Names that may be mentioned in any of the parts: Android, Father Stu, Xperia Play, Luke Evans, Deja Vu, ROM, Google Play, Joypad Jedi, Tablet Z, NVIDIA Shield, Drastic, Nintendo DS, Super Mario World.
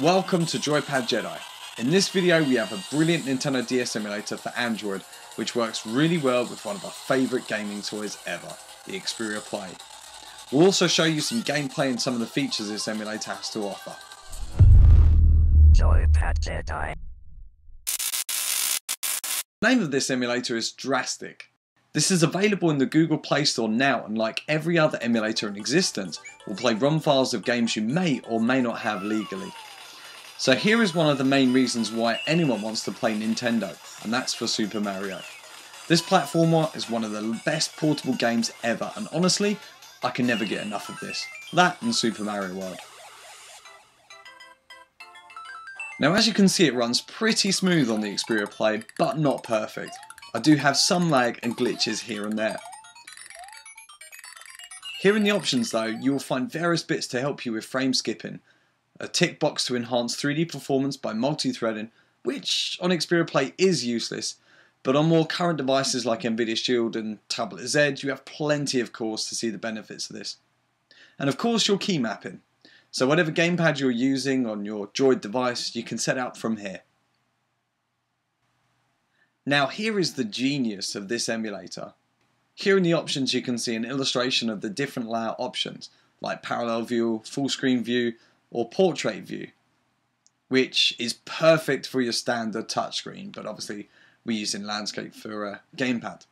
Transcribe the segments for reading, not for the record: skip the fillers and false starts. Welcome to Joypad Jedi. In this video we have a brilliant Nintendo DS emulator for Android which works really well with one of our favourite gaming toys ever, the Xperia Play. We'll also show you some gameplay and some of the features this emulator has to offer. Joypad Jedi. The name of this emulator is Drastic. This is available in the Google Play Store now, and like every other emulator in existence, will play ROM files of games you may or may not have legally. So here is one of the main reasons why anyone wants to play Nintendo, and that's for Super Mario. This platformer is one of the best portable games ever, and honestly, I can never get enough of this. That and Super Mario World. Now as you can see, it runs pretty smooth on the Xperia Play, but not perfect. I do have some lag and glitches here and there. Here in the options though, you will find various bits to help you with frame skipping, a tick box to enhance 3D performance by multi-threading, which on Xperia Play is useless, but on more current devices like NVIDIA Shield and Tablet Z, you have plenty of cores to see the benefits of this. And of course your key mapping. So whatever gamepad you're using on your Droid device, you can set out from here. Now here is the genius of this emulator. Here in the options you can see an illustration of the different layout options, like parallel view, full screen view or portrait view, which is perfect for your standard touchscreen, but obviously we're using landscape for a gamepad.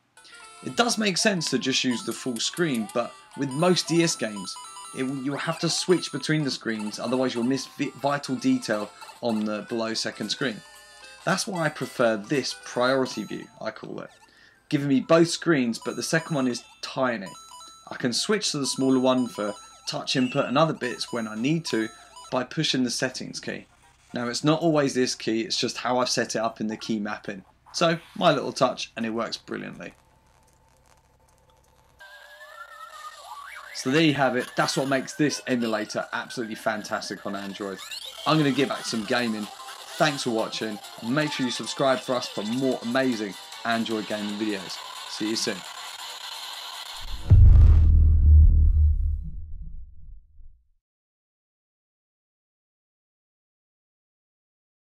It does make sense to just use the full screen, but with most DS games you'll have to switch between the screens, otherwise you'll miss vital detail on the below second screen. That's why I prefer this priority view, I call it, giving me both screens, but the second one is tiny. I can switch to the smaller one for touch input and other bits when I need to by pushing the settings key. Now it's not always this key, it's just how I've set it up in the key mapping. So my little touch, and it works brilliantly. So there you have it, that's what makes this emulator absolutely fantastic on Android. I'm going to get back to some gaming. Thanks for watching, and make sure you subscribe for us for more amazing Android gaming videos. See you soon.